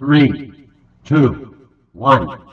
3, 2, 1.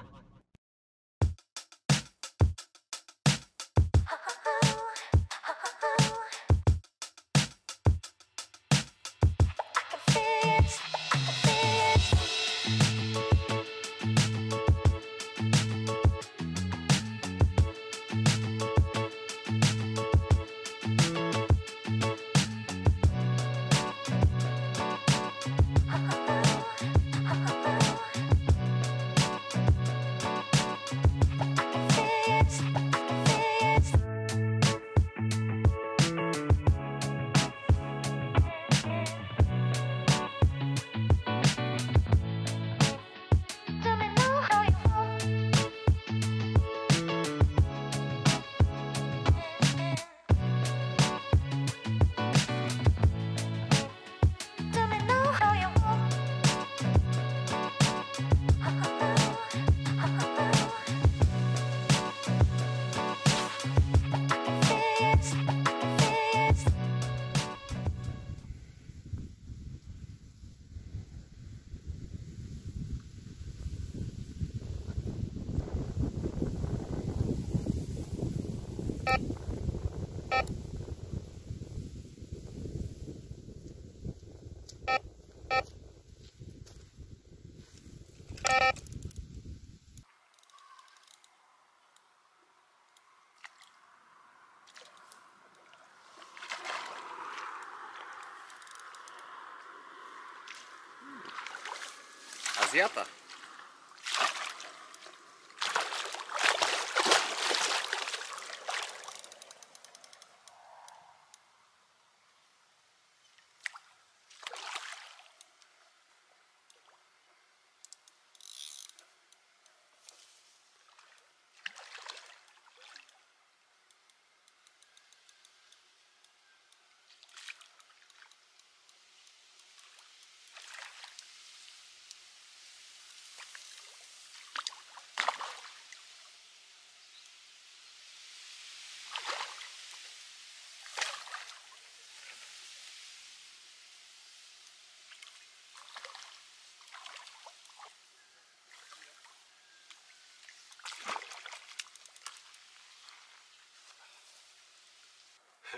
Azjata.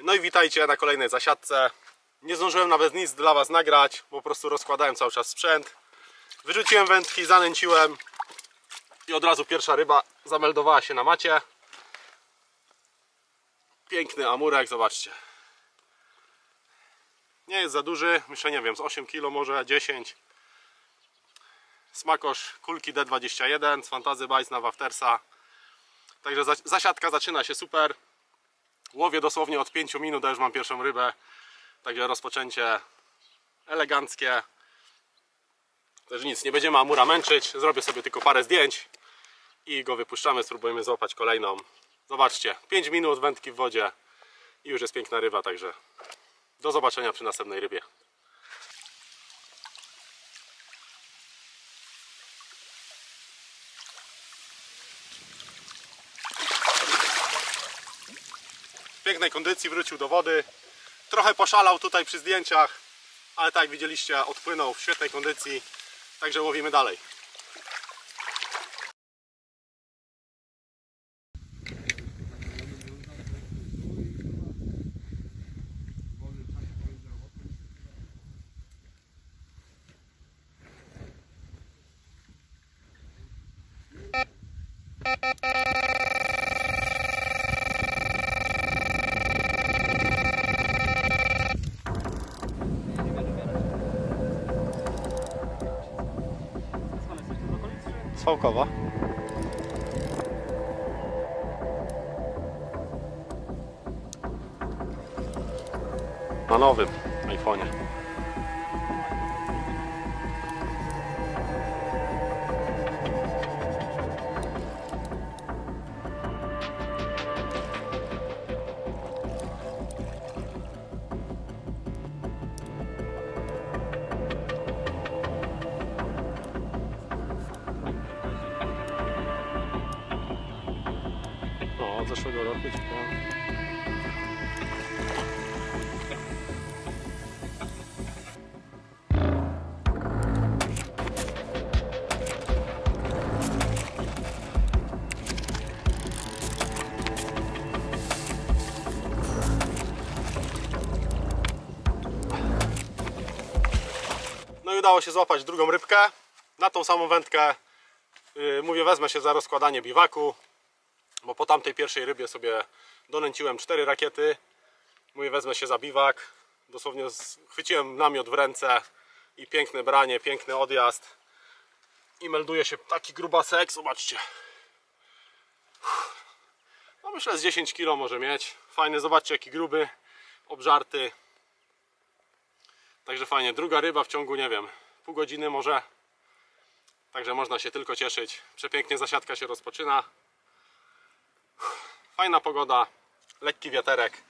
No i witajcie na kolejnej zasiadce. Nie zdążyłem nawet nic dla was nagrać, bo po prostu rozkładałem cały czas sprzęt. Wyrzuciłem wędki, zanęciłem i od razu pierwsza ryba zameldowała się na macie. Piękny amurek, zobaczcie. Nie jest za duży, myślę, nie wiem, z 8 kg może, 10. Smakosz kulki D21 z Fantazy Baits na Waftersa. Także zasiadka zaczyna się super. Łowię dosłownie od 5 minut, a już mam pierwszą rybę. Także rozpoczęcie eleganckie. Też nic, nie będziemy amura męczyć. Zrobię sobie tylko parę zdjęć i go wypuszczamy, spróbujemy złapać kolejną. Zobaczcie, 5 minut wędki w wodzie i już jest piękna ryba, także do zobaczenia przy następnej rybie. Pięknej kondycji, wrócił do wody. Trochę poszalał tutaj przy zdjęciach, ale tak jak widzieliście, odpłynął w świetnej kondycji, także łowimy dalej. Fałkowa. Na nowym iPhone'ie. Zeszłego roku. udało się złapać drugą rybkę. Na tą samą wędkę mówię, wezmę się za rozkładanie biwaku, bo po tamtej pierwszej rybie sobie donęciłem 4 rakiety. Mówię, wezmę się za biwak. Dosłownie chwyciłem namiot w ręce i piękne branie, piękny odjazd. I melduje się taki grubasek, zobaczcie. No myślę, z 10 kg może mieć. Fajny, zobaczcie jaki gruby, obżarty. Także fajnie, druga ryba w ciągu, nie wiem, pół godziny może. Także można się tylko cieszyć. Przepięknie zasiadka się rozpoczyna. Fajna pogoda, lekki wiaterek.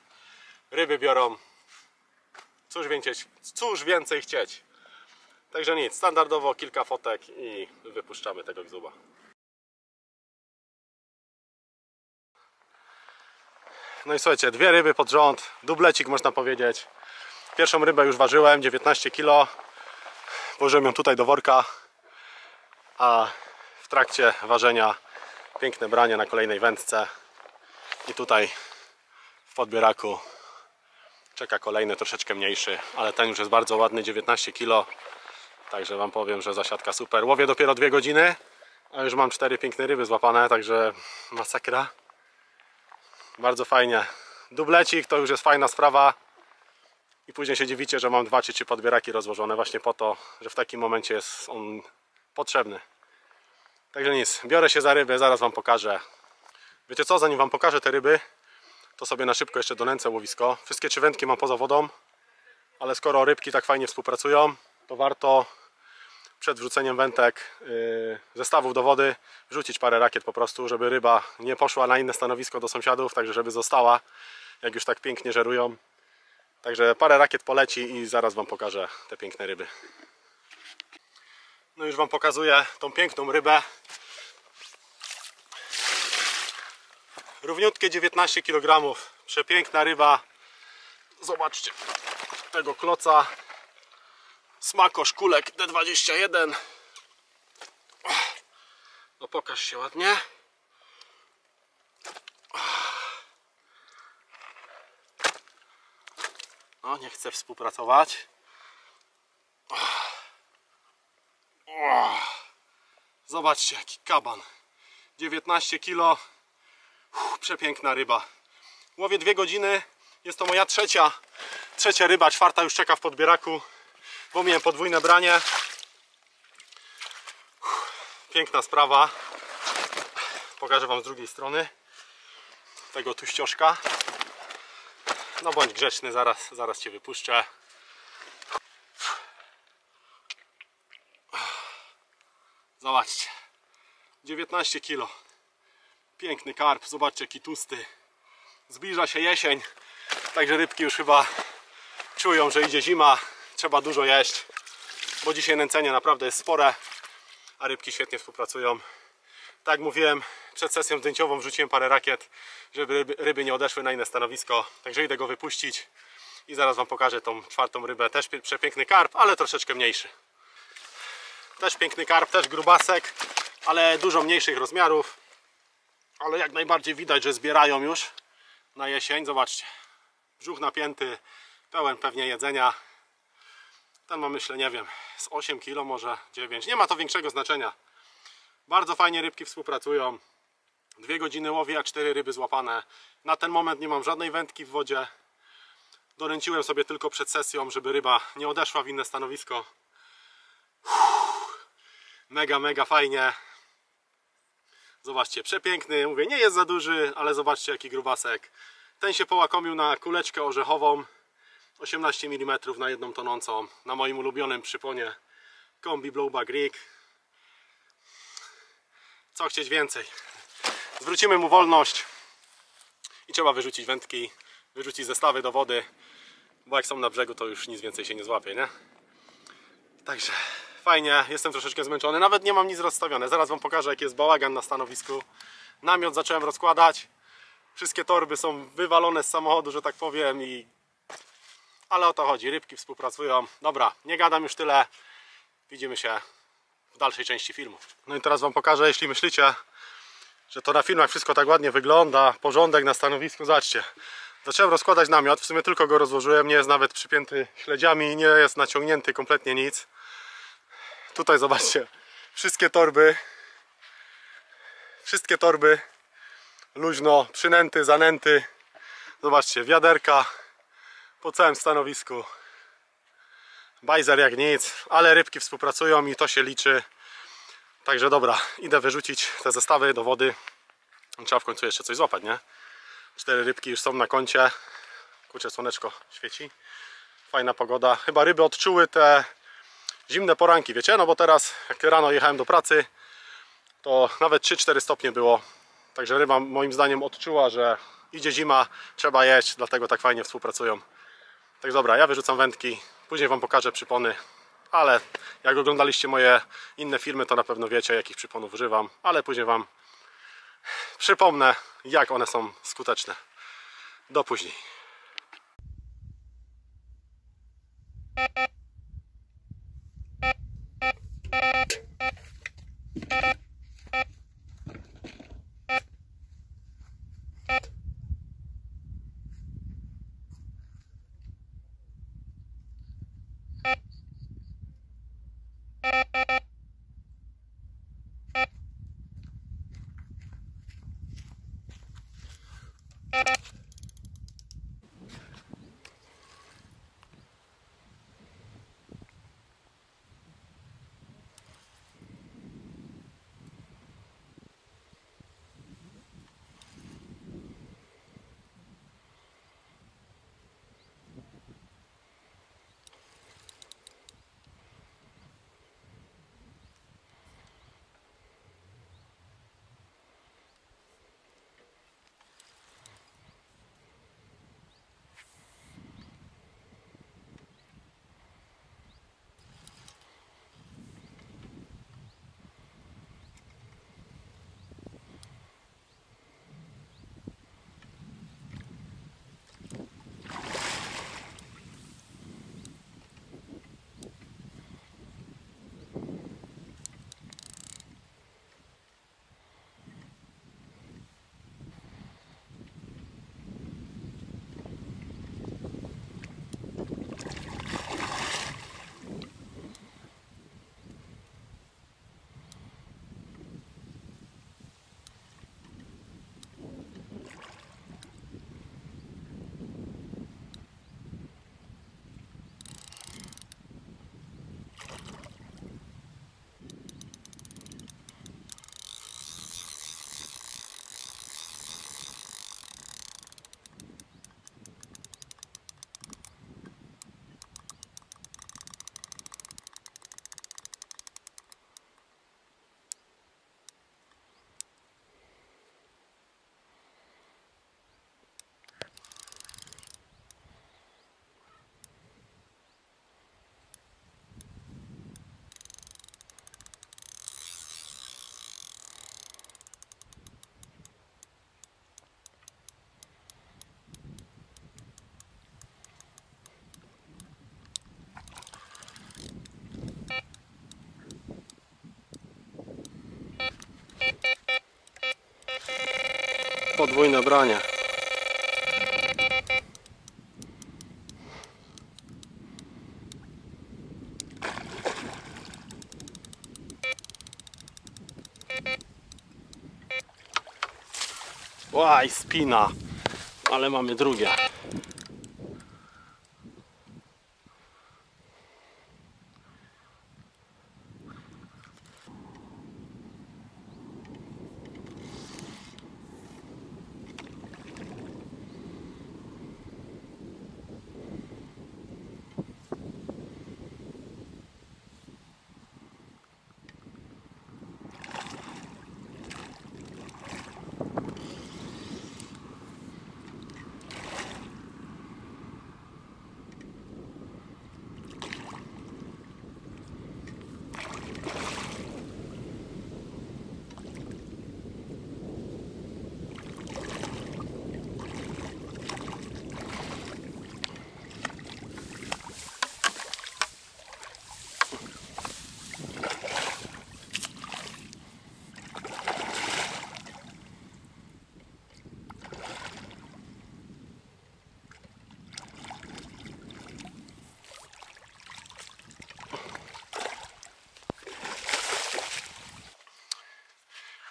Ryby biorą. Cóż więcej chcieć. Także nic, standardowo kilka fotek i wypuszczamy tego gzuba. No i słuchajcie, 2 ryby pod rząd, dublecik można powiedzieć. Pierwszą rybę już ważyłem, 19 kg. Położyłem ją tutaj do worka, a w trakcie ważenia piękne branie na kolejnej wędce. I tutaj w podbieraku czeka kolejny, troszeczkę mniejszy, ale ten już jest bardzo ładny, 19 kg. Także wam powiem, że zasiadka super. Łowię dopiero 2 godziny, a już mam 4 piękne ryby złapane, także masakra. Bardzo fajnie. Dublecik to już jest fajna sprawa. I później się dziwicie, że mam 2 czy 3 podbieraki rozłożone właśnie po to, że w takim momencie jest on potrzebny. Także nic, biorę się za ryby, zaraz wam pokażę. Wiecie co, zanim wam pokażę te ryby, to sobie na szybko jeszcze donęcę łowisko. Wszystkie 3 wędki mam poza wodą, ale skoro rybki tak fajnie współpracują, to warto przed wrzuceniem wędek zestawów do wody wrzucić parę rakiet po prostu, żeby ryba nie poszła na inne stanowisko do sąsiadów, także żeby została, jak już tak pięknie żerują. Także parę rakiet poleci i zaraz wam pokażę te piękne ryby. No już wam pokazuję tą piękną rybę. Równiutkie 19 kg. Przepiękna ryba. Zobaczcie tego kloca. Smakosz kulek D21. No pokaż się ładnie. No nie chce współpracować. Zobaczcie jaki kaban. 19 kg. Przepiękna ryba. Łowię 2 godziny. Jest to moja trzecia ryba. 4. już czeka w podbieraku, bo miałem podwójne branie. Piękna sprawa. Pokażę wam z drugiej strony tego tuścioszka. No bądź grzeczny, zaraz cię wypuszczę. Zobaczcie, 19 kg. Piękny karp, zobaczcie jaki tłusty. Zbliża się jesień, także rybki już chyba czują, że idzie zima. Trzeba dużo jeść, bo dzisiaj nęcenie naprawdę jest spore, a rybki świetnie współpracują. Tak jak mówiłem, przed sesją zdjęciową wrzuciłem parę rakiet, żeby ryby nie odeszły na inne stanowisko. Także idę go wypuścić i zaraz wam pokażę tą 4. rybę. Też przepiękny karp, ale troszeczkę mniejszy. Też piękny karp, też grubasek, ale dużo mniejszych rozmiarów. Ale jak najbardziej widać, że zbierają już na jesień. Zobaczcie, brzuch napięty, pełen pewnie jedzenia. Ten ma, myślę, nie wiem, z 8 kg, może 9. Nie ma to większego znaczenia. Bardzo fajnie rybki współpracują. 2 godziny łowię, a 4 ryby złapane. Na ten moment nie mam żadnej wędki w wodzie. Doręciłem sobie tylko przed sesją, żeby ryba nie odeszła w inne stanowisko. Uff, mega fajnie. Zobaczcie, przepiękny. Mówię, nie jest za duży, ale zobaczcie jaki grubasek. Ten się połakomił na kuleczkę orzechową. 18 mm na 1 tonącą. Na moim ulubionym przyponie kombi Blowback Rig. Co chcieć więcej. Zwrócimy mu wolność i trzeba wyrzucić wędki, wyrzucić zestawy do wody, bo jak są na brzegu, to już nic więcej się nie złapie, nie? Także fajnie, jestem troszeczkę zmęczony, nawet nie mam nic rozstawione. Zaraz wam pokażę jaki jest bałagan na stanowisku. Namiot zacząłem rozkładać, wszystkie torby są wywalone z samochodu, że tak powiem, i... ale o to chodzi, rybki współpracują. Dobra, nie gadam już tyle, widzimy się w dalszej części filmu. No i teraz wam pokażę, jeśli myślicie, że to na filmach wszystko tak ładnie wygląda, porządek na stanowisku, zobaczcie. Zacząłem rozkładać namiot, w sumie tylko go rozłożyłem, nie jest nawet przypięty śledziami, nie jest naciągnięty kompletnie nic. Tutaj zobaczcie, wszystkie torby, luźno, przynęty, zanęty, zobaczcie, wiaderka po całym stanowisku. Bajzer jak nic, ale rybki współpracują i to się liczy. Także dobra, idę wyrzucić te zestawy do wody. Trzeba w końcu jeszcze coś złapać, nie? 4 rybki już są na koncie. Kurczę, słoneczko świeci. Fajna pogoda. Chyba ryby odczuły te zimne poranki, wiecie? No bo teraz, jak rano jechałem do pracy, to nawet 3-4 stopnie było. Także ryba moim zdaniem odczuła, że idzie zima, trzeba jeść, dlatego tak fajnie współpracują. Także dobra, ja wyrzucam wędki, później wam pokażę przypony. Ale jak oglądaliście moje inne filmy, to na pewno wiecie, jakich przyponów używam. Ale później wam przypomnę, jak one są skuteczne. Do później. Podwójne branie. Łaj, spina, ale mamy drugie.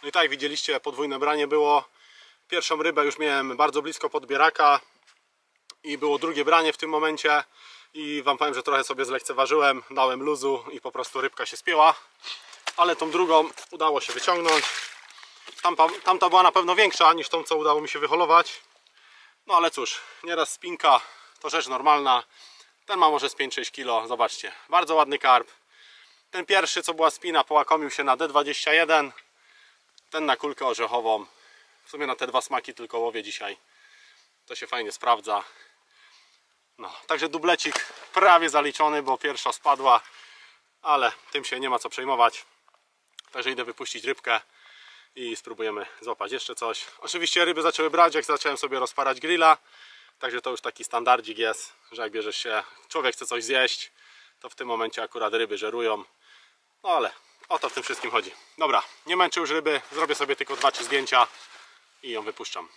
No i tak widzieliście, podwójne branie było. Pierwszą rybę już miałem bardzo blisko podbieraka i było drugie branie w tym momencie i wam powiem, że trochę sobie zlekceważyłem, dałem luzu i po prostu rybka się spięła, ale tą drugą udało się wyciągnąć. Tamta była na pewno większa niż tą, co udało mi się wyholować. No ale cóż, nieraz spinka to rzecz normalna. Ten ma może z 5-6 kg, zobaczcie, bardzo ładny karp. Ten pierwszy, co była spina, połakomił się na D21, ten na kulkę orzechową. W sumie na te dwa smaki tylko łowię dzisiaj. To się fajnie sprawdza. No, także dublecik prawie zaliczony, bo pierwsza spadła, ale tym się nie ma co przejmować. Także idę wypuścić rybkę i spróbujemy złapać jeszcze coś. Oczywiście ryby zaczęły brać, jak zacząłem sobie rozparać grilla. Także to już taki standardzik jest, że jak bierzesz się, człowiek chce coś zjeść, to w tym momencie akurat ryby żerują. No ale o to w tym wszystkim chodzi. Dobra, nie męczę już ryby, zrobię sobie tylko 2-3 zdjęcia i ją wypuszczam.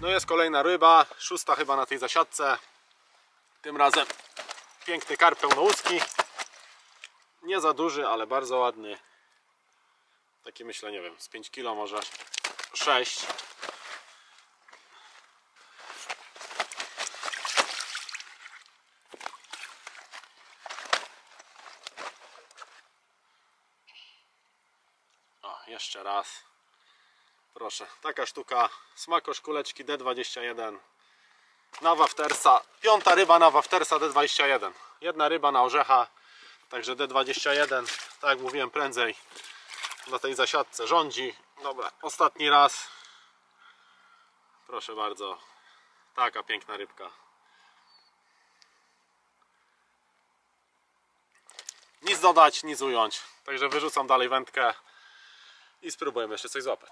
No jest kolejna ryba, szósta chyba na tej zasiadce. Tym razem piękny karp pełnołuski. Nie za duży, ale bardzo ładny. Taki myślę, nie wiem, z 5 kg może 6. O, jeszcze raz. Proszę, taka sztuka, smakosz kuleczki D21 na waftersa, piąta ryba na waftersa D21, jedna ryba na orzecha, także D21, tak jak mówiłem prędzej, na tej zasiadce rządzi. Dobra, ostatni raz, proszę bardzo, taka piękna rybka. Nic dodać, nic ująć, także wyrzucam dalej wędkę i spróbujemy jeszcze coś złapać.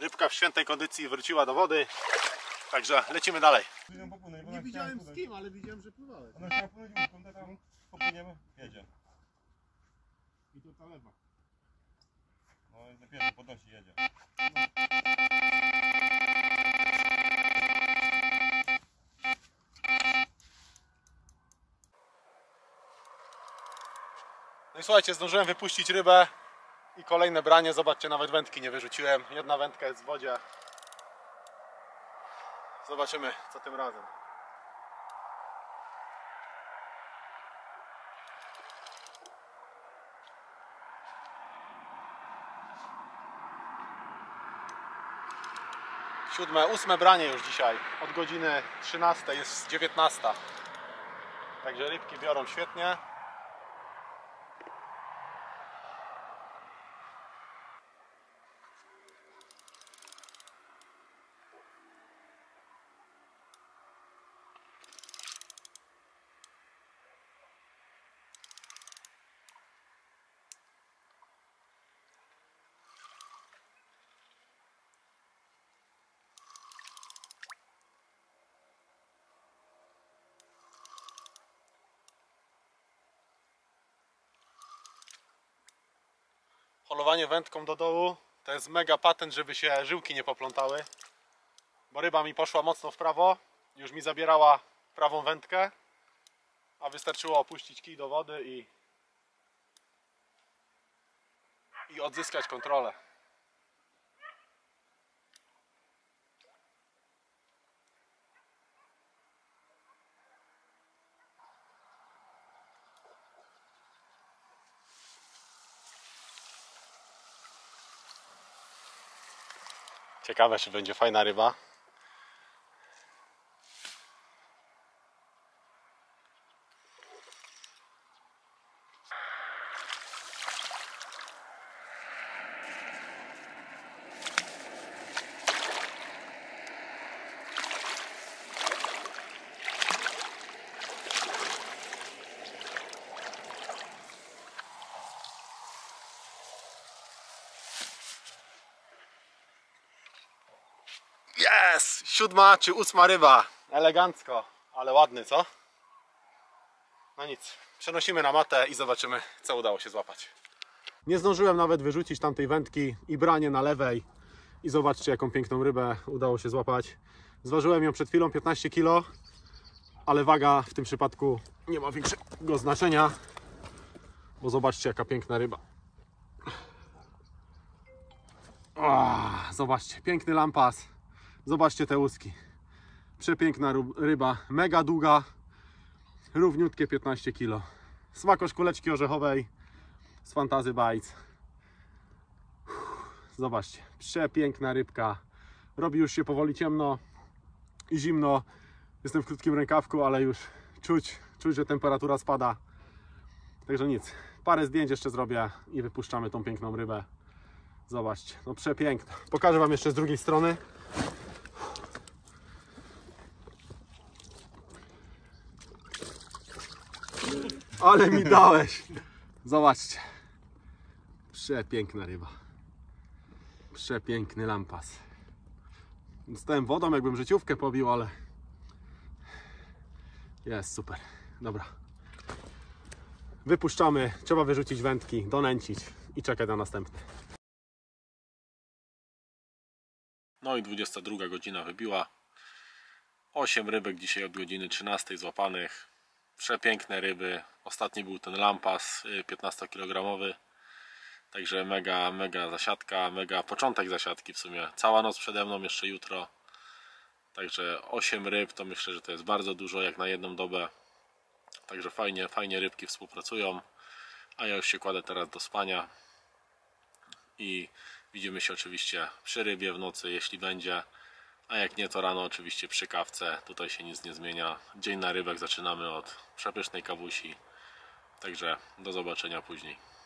Rybka w świętej kondycji wróciła do wody, także lecimy dalej. Nie widziałem z kim, ale widziałem, że pływałeś. Ona chciała płynąć łódką, tam popłyniemy, jedzie. I to ta lewa. No i dopiero podnosi, jedzie. No i słuchajcie, zdążyłem wypuścić rybę. I kolejne branie, zobaczcie, nawet wędki nie wyrzuciłem. Jedna wędka jest w wodzie. Zobaczymy, co tym razem. Ósme branie już dzisiaj. Od godziny 13 jest 19. Także rybki biorą świetnie. Polowanie wędką do dołu to jest mega patent, żeby się żyłki nie poplątały, bo ryba mi poszła mocno w prawo, już mi zabierała prawą wędkę, a wystarczyło opuścić kij do wody i odzyskać kontrolę. Ciekawe, czy będzie fajna ryba. Jest! 7. czy 8. ryba. Elegancko, ale ładny, co? No nic, przenosimy na matę i zobaczymy, co udało się złapać. Nie zdążyłem nawet wyrzucić tamtej wędki i branie na lewej. I zobaczcie, jaką piękną rybę udało się złapać. Zważyłem ją przed chwilą, 15 kg, ale waga w tym przypadku nie ma większego znaczenia, bo zobaczcie, jaka piękna ryba. O, zobaczcie, piękny lampas. Zobaczcie te łuski. Przepiękna ryba, mega długa, równiutkie 15 kg. Smakosz kuleczki orzechowej z Fantazy Baits. Zobaczcie, przepiękna rybka. Robi już się powoli ciemno i zimno. Jestem w krótkim rękawku, ale już czuć, że temperatura spada. Także nic, parę zdjęć jeszcze zrobię i wypuszczamy tą piękną rybę. Zobaczcie, no przepiękna. Pokażę wam jeszcze z drugiej strony. Ale mi dałeś! Zobaczcie. Przepiękna ryba. Przepiękny lampas. Dostałem wodą, jakbym życiówkę pobił, ale... Jest super. Dobra. Wypuszczamy. Trzeba wyrzucić wędki, donęcić i czekać na następne. No i 22 godzina wybiła. 8 rybek dzisiaj od godziny 13 złapanych. Przepiękne ryby. Ostatni był ten lampas 15 kg. Także mega zasiadka, mega początek zasiadki w sumie. Cała noc przede mną, jeszcze jutro. Także 8 ryb to myślę, że to jest bardzo dużo jak na jedną dobę. Także fajnie rybki współpracują. A ja już się kładę teraz do spania. I widzimy się oczywiście przy rybie w nocy, jeśli będzie. A jak nie, to rano oczywiście przy kawce, tutaj się nic nie zmienia. Dzień na rybek zaczynamy od przepysznej kawusi. Także do zobaczenia później.